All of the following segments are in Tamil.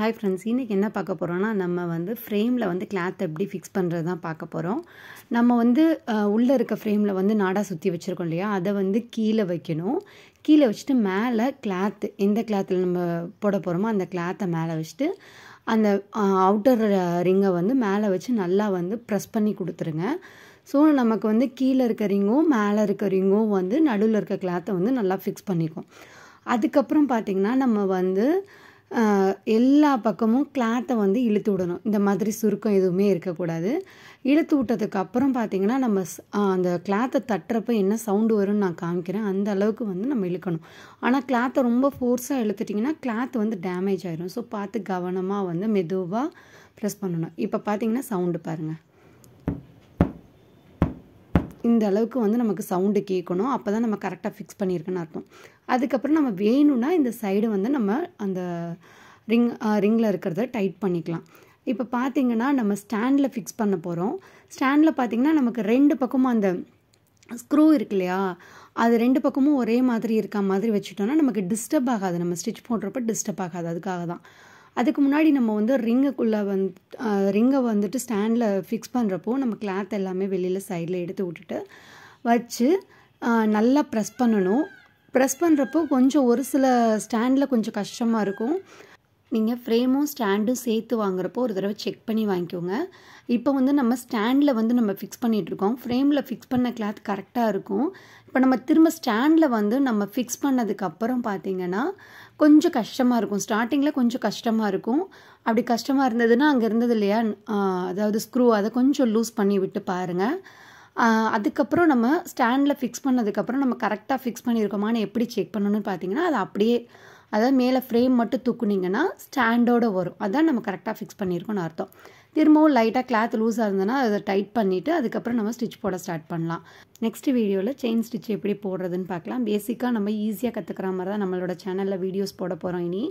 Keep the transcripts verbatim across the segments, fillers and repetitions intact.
ஹாய் ஃப்ரெண்ட்ஸ், இன்றைக்கி என்ன பார்க்க போகிறோன்னா நம்ம வந்து ஃப்ரேமில் வந்து கிளாத் எப்படி ஃபிக்ஸ் பண்ணுறது தான் பார்க்க போகிறோம். நம்ம வந்து உள்ளே இருக்க ஃப்ரேமில் வந்து நாடா சுற்றி வச்சுருக்கோம் இல்லையா, அதை வந்து கீழே வைக்கணும். கீழே வச்சுட்டு மேலே கிளாத்து, எந்த கிளாத்தில் நம்ம போட போகிறோமோ அந்த கிளாத்தை மேலே வச்சுட்டு அந்த அவுட்டர் ரிங்கை வந்து மேலே வச்சு நல்லா வந்து ப்ரெஸ் பண்ணி கொடுத்துருங்க. ஸோ நமக்கு வந்து கீழே இருக்க ரிங்கும் மேலே இருக்க ரிங்கும் வந்து நடுவில் இருக்க கிளாத்தை வந்து நல்லா ஃபிக்ஸ் பண்ணிக்கும். அதுக்கப்புறம் பார்த்திங்கன்னா நம்ம வந்து எல்லா பக்கமும் கிளாத்தை வந்து இழுத்து விடணும். இந்த மாதிரி சுருக்கம் எதுவுமே இருக்கக்கூடாது. இழுத்து விட்டதுக்கு அப்புறம் பார்த்திங்கன்னா நம்ம அந்த கிளாத்தை தட்டுறப்ப என்ன சவுண்டு வரும்னு நான் காமிக்கிறேன். அந்த அளவுக்கு வந்து நம்ம இழுக்கணும். ஆனால் கிளாத்தை ரொம்ப ஃபோர்ஸாக இழுத்துட்டிங்கன்னா கிளாத் வந்து டேமேஜ் ஆகிடும். ஸோ பார்த்து கவனமாக வந்து மெதுவாக ப்ரெஸ் பண்ணணும். இப்போ பார்த்திங்கன்னா சவுண்டு பாருங்கள், இந்த அளவுக்கு வந்து நமக்கு சவுண்டு கேட்கணும். அப்போ தான் நம்ம கரெக்டாக ஃபிக்ஸ் பண்ணியிருக்குன்னு அர்த்தம். அதுக்கப்புறம் நம்ம வேணும்னா இந்த சைடு வந்து நம்ம அந்த ரிங் ரிங்கில் இருக்கிறத டைட் பண்ணிக்கலாம். இப்போ பார்த்திங்கன்னா நம்ம ஸ்டாண்டில் ஃபிக்ஸ் பண்ண போகிறோம். ஸ்டாண்டில் பார்த்திங்கன்னா நமக்கு ரெண்டு பக்கமும் அந்த ஸ்க்ரூ இருக்கு இல்லையா, அது ரெண்டு பக்கமும் ஒரே மாதிரி இருக்க மாதிரி வச்சுட்டோன்னா நமக்கு டிஸ்டர்ப் ஆகாது. நம்ம ஸ்டிச் போடுறப்ப டிஸ்டர்ப் ஆகாது. அதுக்காக தான் அதுக்கு முன்னாடி நம்ம வந்து ரிங்குக்குள்ளே வந் ரிங்கை வந்துட்டு ஸ்டாண்டில் ஃபிக்ஸ் பண்ணுறப்போ நம்ம கிளாத் எல்லாமே வெளியில் சைடில் எடுத்து விட்டுட்டு வச்சு நல்லா ப்ரெஸ் பண்ணணும். ப்ரெஸ் பண்ணுறப்போ கொஞ்சம் ஒரு சில ஸ்டாண்டில் கொஞ்சம் கஷ்டமாக இருக்கும். நீங்கள் ஃப்ரேமும் ஸ்டாண்டும் சேர்த்து வாங்குறப்போ ஒரு தடவை செக் பண்ணி வாங்கிக்கோங்க. இப்போ வந்து நம்ம ஸ்டாண்டில் வந்து நம்ம ஃபிக்ஸ் பண்ணிகிட்ருக்கோம். ஃப்ரேமில் ஃபிக்ஸ் பண்ண கிளாத் கரெக்டாக இருக்கும். இப்போ நம்ம திரும்ப ஸ்டாண்டில் வந்து நம்ம ஃபிக்ஸ் பண்ணதுக்கப்புறம் பார்த்திங்கன்னா கொஞ்சம் கஷ்டமாக இருக்கும். ஸ்டார்டிங்கில் கொஞ்சம் கஷ்டமாக இருக்கும். அப்படி கஷ்டமாக இருந்ததுன்னா அங்கே இருந்தது இல்லையா, அதாவது ஸ்க்ரூ, அதை கொஞ்சம் லூஸ் பண்ணி விட்டு பாருங்கள். அதுக்கப்புறம் நம்ம ஸ்டாண்டில் ஃபிக்ஸ் பண்ணதுக்கப்புறம் நம்ம கரெக்டாக ஃபிக்ஸ் பண்ணியிருக்கோமான்னு எப்படி செக் பண்ணணும்னு பார்த்திங்கன்னா அது அப்படியே, அதாவது மேலே ஃப்ரேம் மட்டும் தூக்குனிங்கன்னா ஸ்டாண்டோடு வரும். அதான் நம்ம கரெக்டாக ஃபிக்ஸ் பண்ணியிருக்கோன்னு அர்த்தம். திரும்பவும் லைட்டாக கிளாத் லூஸாக இருந்ததுன்னா அதை டைட் பண்ணிவிட்டு அதுக்கப்புறம் நம்ம ஸ்டிச் போட ஸ்டார்ட் பண்ணலாம். நெக்ஸ்ட் வீடியோவில் செயின் ஸ்டிச் எப்படி போடுறதுன்னு பார்க்கலாம். பேசிக்காக நம்ம ஈஸியாக கற்றுக்கிற மாதிரி தான் நம்மளோட சேனலில் வீடியோஸ் போட போகிறோம். இனி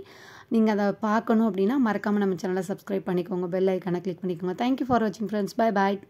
நீங்கள் அதை பார்க்கணும் அப்படின்னா மறக்காமல் நம்ம சேனலை சப்ஸ்கிரைப் பண்ணிக்கோங்க, பெல் ஐக்கானை கிளிக் பண்ணிக்கோங்க. தேங்க்யூ ஃபார் வாட்சிங் ஃப்ரெண்ட்ஸ், பை பாய்.